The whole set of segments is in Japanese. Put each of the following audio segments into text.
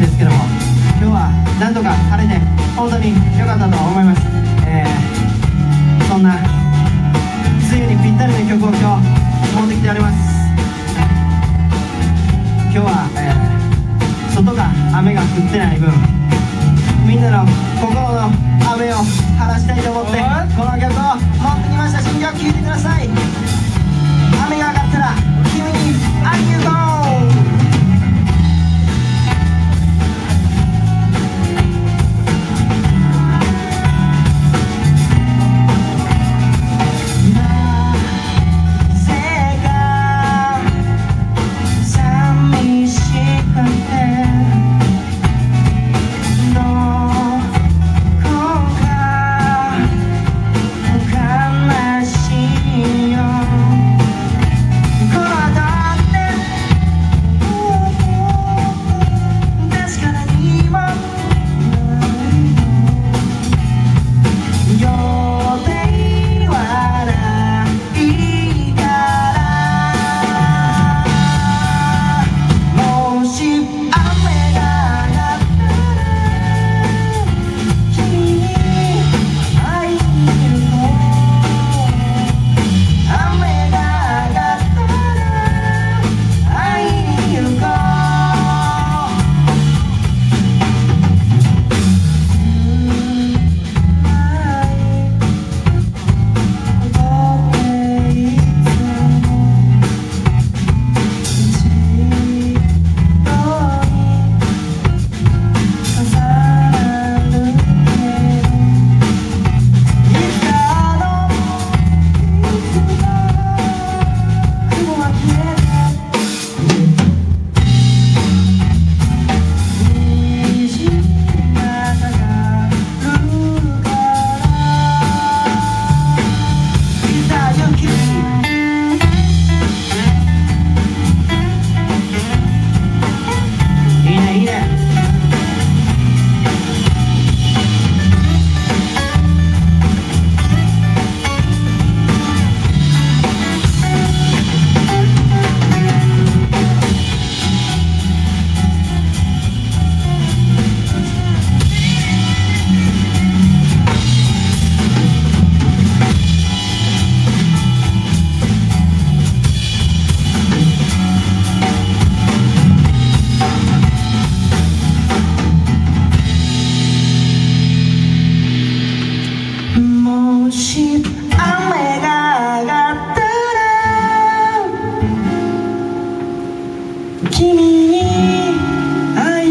んですけども、今日はなんとか晴れて本当に良かったと思います。そんな梅雨にぴったりの曲を今日持ってきております。今日は、外が雨が降ってない分、みんなの心の雨を晴らしたいと思ってこの曲を持ってきました。新曲聴いてください。雨が上がったら君に会い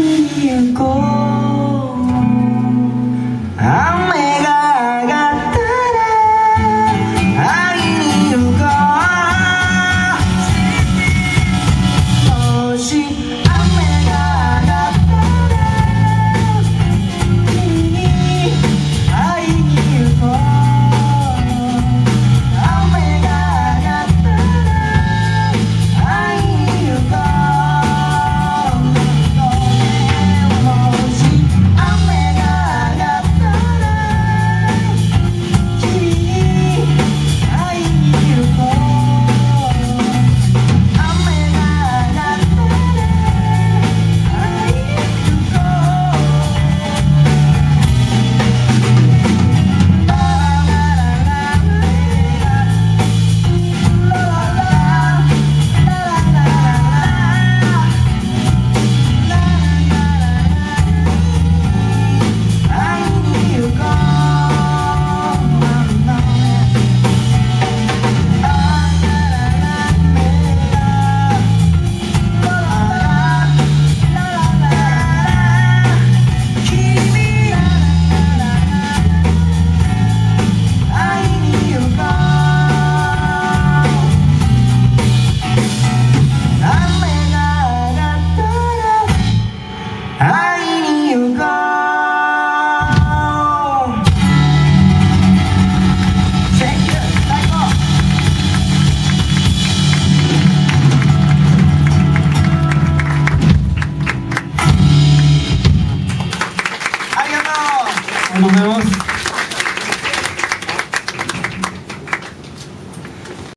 に行こう。Nos vemos.